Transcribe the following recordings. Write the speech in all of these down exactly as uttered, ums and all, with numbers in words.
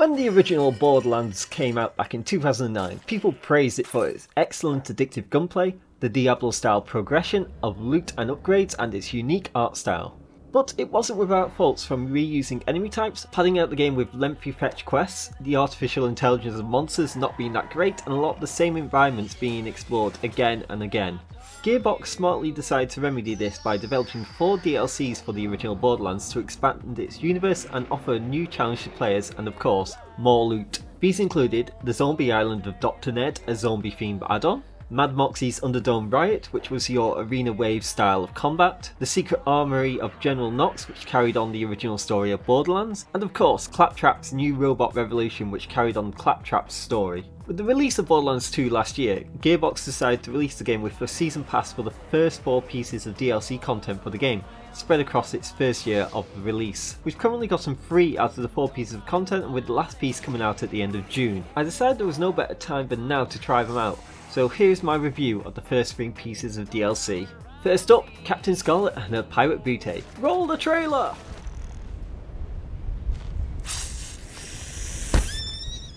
When the original Borderlands came out back in two thousand nine, people praised it for its excellent addictive gunplay, the Diablo-style progression of loot and upgrades, and its unique art style. But it wasn't without faults, from reusing enemy types, padding out the game with lengthy fetch quests, the artificial intelligence of monsters not being that great, and a lot of the same environments being explored again and again. Gearbox smartly decided to remedy this by developing four D L Cs for the original Borderlands to expand its universe and offer a new challenge to players and, of course, more loot. These included The Zombie Island of Doctor Ned, a zombie-themed add-on, Mad Moxxi's Underdome Riot, which was your arena wave style of combat, The Secret Armoury of General Knox, which carried on the original story of Borderlands, and of course Claptrap's New Robot Revolution, which carried on Claptrap's story. With the release of Borderlands two last year, Gearbox decided to release the game with a season pass for the first four pieces of D L C content for the game, spread across its first year of the release. We've currently gotten three out of the four pieces of content, and with the last piece coming out at the end of June. I decided there was no better time than now to try them out, so here's my review of the first three pieces of D L C. First up, Captain Scarlet and Her Pirate Booty. Roll the trailer!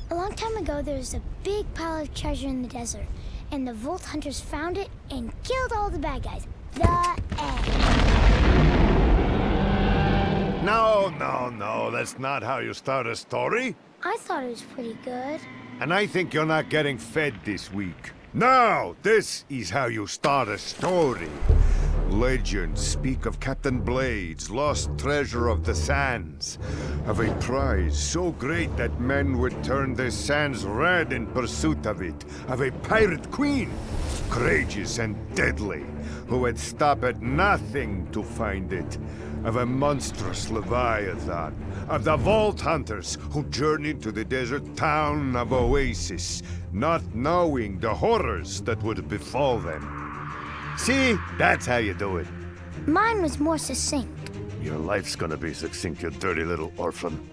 A long time ago, there was a big pile of treasure in the desert, and the Vault Hunters found it and killed all the bad guys. The end. No, no, no, that's not how you start a story. I thought it was pretty good. And I think you're not getting fed this week. Now, this is how you start a story. Legends speak of Captain Blade's lost treasure of the sands, of a prize so great that men would turn their sands red in pursuit of it, of a pirate queen, courageous and deadly, who would stop at nothing to find it, of a monstrous leviathan, of the Vault Hunters who journeyed to the desert town of Oasis, not knowing the horrors that would befall them. See? That's how you do it. Mine was more succinct. Your life's gonna be succinct, you dirty little orphan.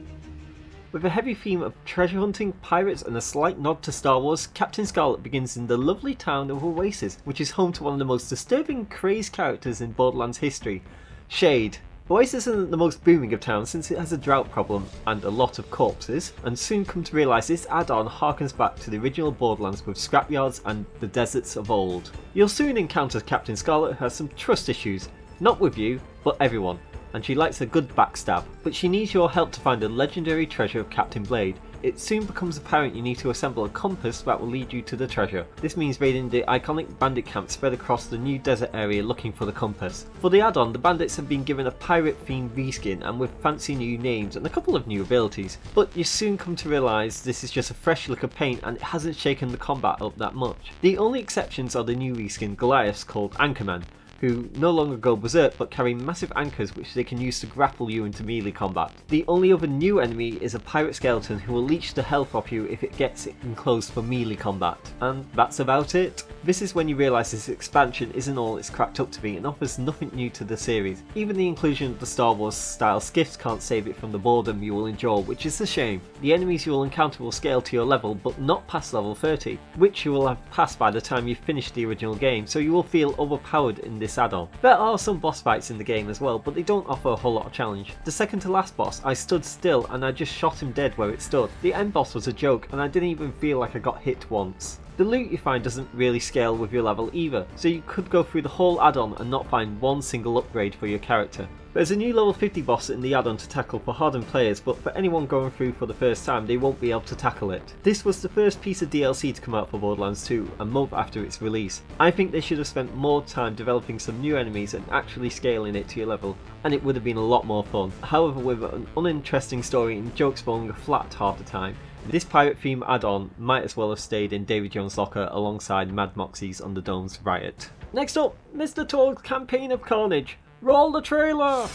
With a heavy theme of treasure hunting, pirates, and a slight nod to Star Wars, Captain Scarlet begins in the lovely town of Oasis, which is home to one of the most disturbing, crazed characters in Borderlands history, Shade. Oasis isn't the most booming of towns since it has a drought problem and a lot of corpses, and soon come to realise this add-on harkens back to the original Borderlands with scrapyards and the deserts of old. You'll soon encounter Captain Scarlet, who has some trust issues, not with you, but everyone, and she likes a good backstab, but she needs your help to find the legendary treasure of Captain Blade. It soon becomes apparent you need to assemble a compass that will lead you to the treasure. This means raiding the iconic bandit camp spread across the new desert area looking for the compass. For the add-on, the bandits have been given a pirate themed reskin and with fancy new names and a couple of new abilities, but you soon come to realise this is just a fresh lick of paint and it hasn't shaken the combat up that much. The only exceptions are the new reskin Goliaths called Anchorman, who no longer go berserk but carry massive anchors which they can use to grapple you into melee combat. The only other new enemy is a pirate skeleton who will leech the health off you if it gets enclosed for melee combat. And that's about it. This is when you realise this expansion isn't all it's cracked up to be and offers nothing new to the series. Even the inclusion of the Star Wars style skiffs can't save it from the boredom you will endure, which is a shame. The enemies you will encounter will scale to your level but not past level thirty, which you will have passed by the time you finish the original game, so you will feel overpowered in this add-on. There are some boss fights in the game as well, but they don't offer a whole lot of challenge. The second to last boss, I stood still and I just shot him dead where it stood. The end boss was a joke and I didn't even feel like I got hit once. The loot you find doesn't really scale with your level either, so you could go through the whole add-on and not find one single upgrade for your character. There's a new level fifty boss in the add-on to tackle for hardened players, but for anyone going through for the first time they won't be able to tackle it. This was the first piece of D L C to come out for Borderlands two, a month after its release. I think they should have spent more time developing some new enemies and actually scaling it to your level, and it would have been a lot more fun. However, with an uninteresting story and jokes falling flat half the time, this pirate theme add-on might as well have stayed in David Jones' locker alongside Mad Moxxi's Underdome Riot. Next up, Mister Torgue's Campaign of Carnage. Roll the trailer!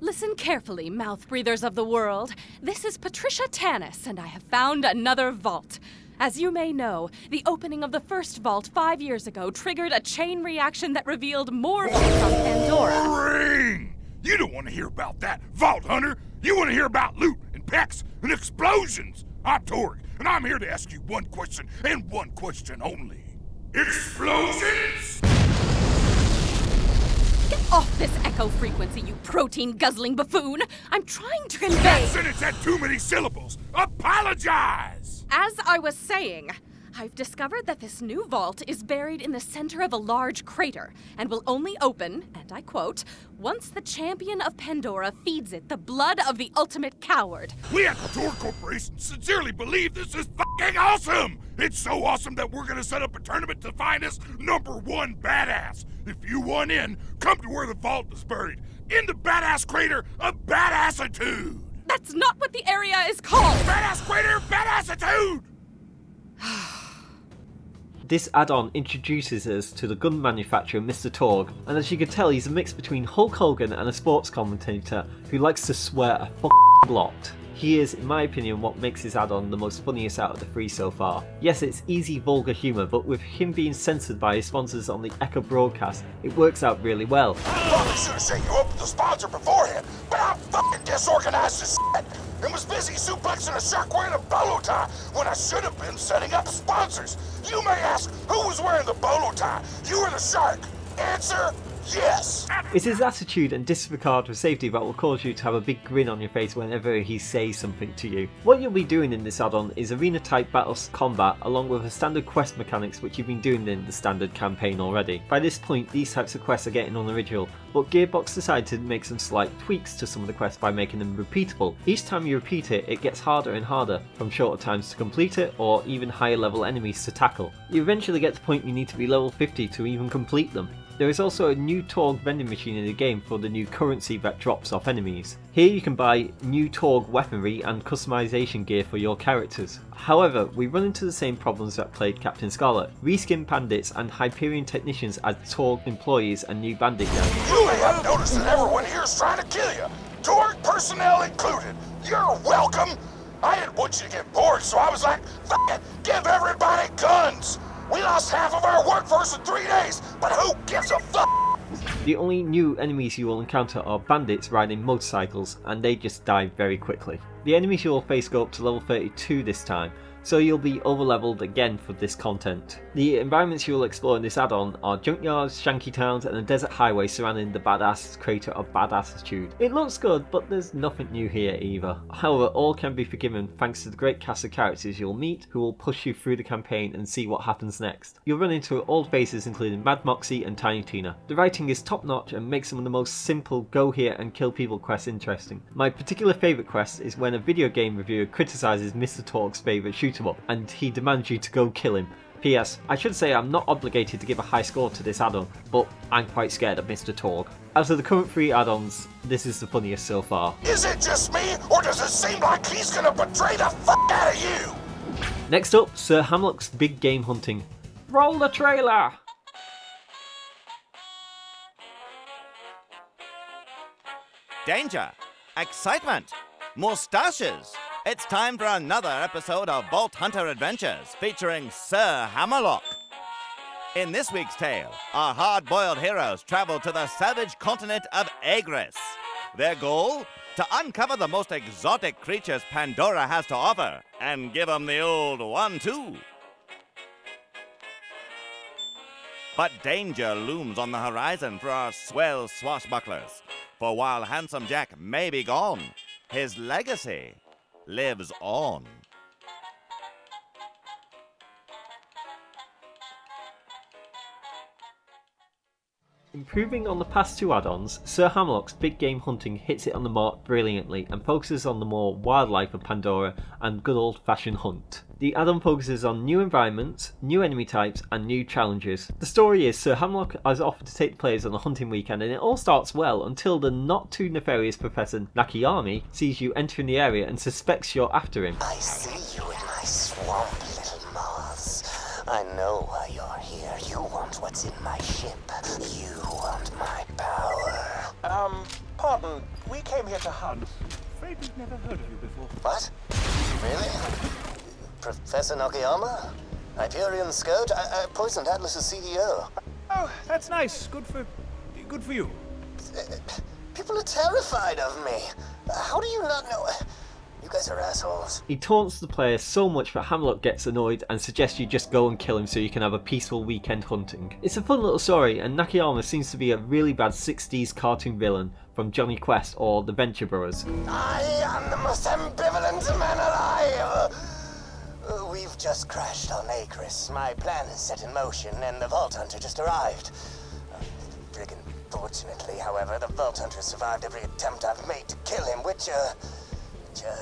Listen carefully, mouth breathers of the world. This is Patricia Tannis, and I have found another vault. As you may know, the opening of the first vault five years ago triggered a chain reaction that revealed more from Pandora. You don't want to hear about that, Vault Hunter! You want to hear about loot and packs and explosions! I'm Torgue, and I'm here to ask you one question, and one question only. Explosions?! Get off this echo frequency, you protein-guzzling buffoon! I'm trying to convey— That sentence had too many syllables! Apologize! As I was saying, I've discovered that this new vault is buried in the center of a large crater and will only open, and I quote, once the champion of Pandora feeds it the blood of the ultimate coward. We at the Torgue Corporation sincerely believe this is fucking awesome! It's so awesome that we're gonna set up a tournament to find us number one badass. If you want in, come to where the vault is buried, in the badass crater of badassitude! That's not what the area is called! Badass crater of badassitude! This add-on introduces us to the gun manufacturer Mister Torgue, and as you can tell he's a mix between Hulk Hogan and a sports commentator who likes to swear a f***ing lot. He is, in my opinion, what makes his add-on the most funniest out of the three so far. Yes, it's easy vulgar humour, but with him being censored by his sponsors on the Echo broadcast, it works out really well. Well, I should have shaken you up with the sponsor beforehand, but I'm f***ing disorganised as s***. And was busy suplexing a shark wearing a bolo tie when I should have been setting up sponsors. You may ask, who was wearing the bolo tie? You or the shark? Answer, yes. It's his attitude and disregard for safety that will cause you to have a big grin on your face whenever he says something to you. What you'll be doing in this add-on is arena-type battle combat along with the standard quest mechanics which you've been doing in the standard campaign already. By this point, these types of quests are getting unoriginal, but Gearbox decided to make some slight tweaks to some of the quests by making them repeatable. Each time you repeat it, it gets harder and harder, from shorter times to complete it, or even higher level enemies to tackle. You eventually get to the point you need to be level fifty to even complete them. There is also a new Torgue vending machine in the game for the new currency that drops off enemies. Here you can buy new Torgue weaponry and customization gear for your characters. However, we run into the same problems that plagued Captain Scarlet. Reskin bandits and Hyperion technicians as Torgue employees and new bandit gangs. You may have noticed that everyone here is trying to kill you, Torgue personnel included. You're welcome. I didn't want you to get bored, so I was like, fuck it, give everybody guns. We lost half of our workforce in three days, but who gives a fuck? The only new enemies you will encounter are bandits riding motorcycles, and they just die very quickly. The enemies you will face go up to level thirty-two this time, so you'll be overleveled again for this content. The environments you will explore in this add-on are junkyards, shanky towns, and a desert highway surrounding the badass crater of badassitude. It looks good, but there's nothing new here either. However, all can be forgiven thanks to the great cast of characters you'll meet, who will push you through the campaign and see what happens next. You'll run into old faces including Mad Moxxi and Tiny Tina. The writing is top-notch and makes some of the most simple go here and kill people quests interesting. My particular favourite quest is when a video game reviewer criticises Mister Torgue's favourite shooter up and he demands you to go kill him. P S. I should say I'm not obligated to give a high score to this add-on, but I'm quite scared of Mister Torgue. Out of the current three add-ons, this is the funniest so far. Is it just me, or does it seem like he's gonna betray the fuck out of you? Next up, Sir Hammerlock's Big Game Hunting. Roll the trailer! Danger! Excitement! Moustaches! It's time for another episode of Vault Hunter Adventures featuring Sir Hammerlock. In this week's tale, our hard-boiled heroes travel to the savage continent of Aegis. Their goal? To uncover the most exotic creatures Pandora has to offer and give them the old one-two. But danger looms on the horizon for our swell swashbucklers. For while Handsome Jack may be gone, his legacy lives on. Improving on the past two add-ons, Sir Hammerlock's Big Game Hunting hits it on the mark brilliantly and focuses on the more wildlife of Pandora and good old-fashioned hunt. The add-on focuses on new environments, new enemy types, and new challenges. The story is Sir Hammerlock has offered to take the players on a hunting weekend, and it all starts well until the not-too-nefarious Professor Nakiami sees you entering the area and suspects you're after him. I see you in my swamp, little moths. I know why you're here. You want what's in my ship. You want my power. Um, pardon. We came here to hunt. Afraid we've never heard of you before. What? Really? Professor Nakayama? Hyperion Scourge? I, I poisoned Atlas's C E O. Oh, that's nice. Good for... good for you. People are terrified of me. How do you not know... You guys guys are assholes. He taunts the player so much that Hammerlock gets annoyed and suggests you just go and kill him so you can have a peaceful weekend hunting. It's a fun little story, and Nakayama seems to be a really bad sixties cartoon villain from Johnny Quest or The Venture Brothers. I am the most ambivalent man alive! We've just crashed on Akeris. My plan is set in motion and the Vault Hunter just arrived. Friggin' fortunately, however, the Vault Hunter survived every attempt I've made to kill him, which, uh, which, uh,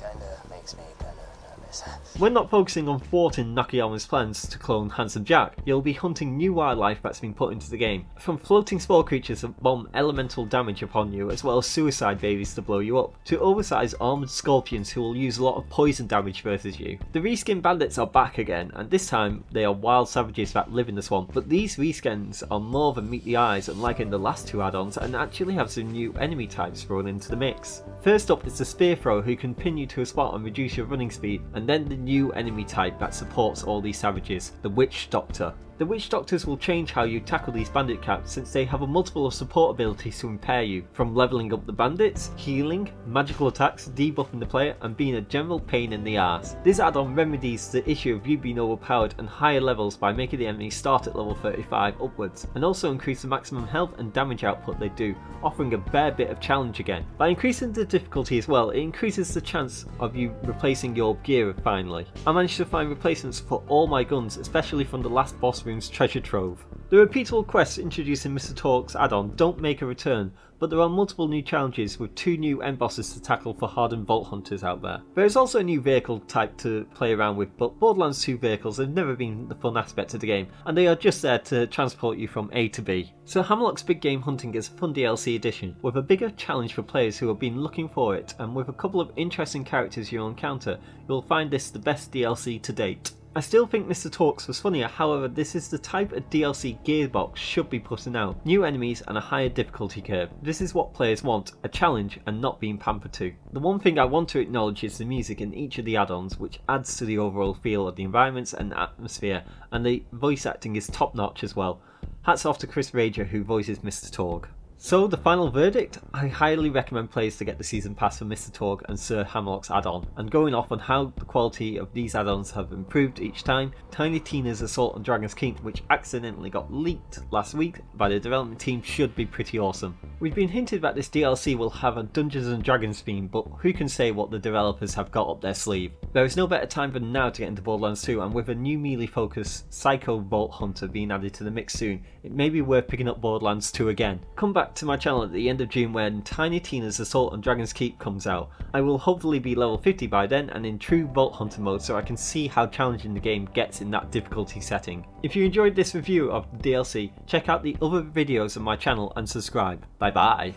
kinda makes me kinda nervous. When not focusing on thwarting Nakayama's plans to clone Handsome Jack, you'll be hunting new wildlife that's been put into the game, from floating spore creatures that bomb elemental damage upon you as well as suicide babies to blow you up, to oversized armoured scorpions who will use a lot of poison damage versus you. The reskin bandits are back again, and this time they are wild savages that live in the swamp, but these reskins are more than meet the eyes unlike in the last two add-ons, and actually have some new enemy types thrown into the mix. First up is the spear thrower, who can pin you to a spot and reduce your running speed, and then the new enemy type that supports all these savages, the Witch Doctor. The Witch Doctors will change how you tackle these bandit caps, since they have a multiple of support abilities to impair you, from levelling up the bandits, healing, magical attacks, debuffing the player, and being a general pain in the arse. This add-on remedies the issue of you being overpowered and higher levels by making the enemy start at level thirty-five upwards, and also increase the maximum health and damage output they do, offering a bare bit of challenge again. By increasing the difficulty as well, it increases the chance of you replacing your gear finally. I managed to find replacements for all my guns, especially from the last boss room's treasure trove. The repeatable quests introduced in Mister Torgue's add-on don't make a return, but there are multiple new challenges with two new end bosses to tackle for hardened vault hunters out there. There is also a new vehicle type to play around with, but Borderlands two vehicles have never been the fun aspect of the game, and they are just there to transport you from A to B. So Hammerlock's Big Game Hunting is a fun D L C addition, with a bigger challenge for players who have been looking for it, and with a couple of interesting characters you'll encounter, you'll find this the best D L C to date. I still think Mister Torgue's was funnier, however this is the type of D L C Gearbox should be putting out. New enemies and a higher difficulty curve. This is what players want, a challenge and not being pampered to. The one thing I want to acknowledge is the music in each of the add-ons, which adds to the overall feel of the environments and atmosphere, and the voice acting is top notch as well. Hats off to Chris Rager who voices Mister Torgue. So the final verdict, I highly recommend players to get the season pass for Mister Torgue and Sir Hammerlock's add-on, and going off on how the quality of these add-ons have improved each time, Tiny Tina's Assault on Dragon's Keep, which accidentally got leaked last week by the development team, should be pretty awesome. We've been hinted that this D L C will have a Dungeons and Dragons theme, but who can say what the developers have got up their sleeve. There is no better time than now to get into Borderlands two, and with a new melee focused Psycho Vault Hunter being added to the mix soon, it may be worth picking up Borderlands two again. Come back to my channel at the end of June when Tiny Tina's Assault on Dragon's Keep comes out. I will hopefully be level fifty by then and in true Vault Hunter mode, so I can see how challenging the game gets in that difficulty setting. If you enjoyed this review of the D L C, check out the other videos on my channel and subscribe. Bye bye!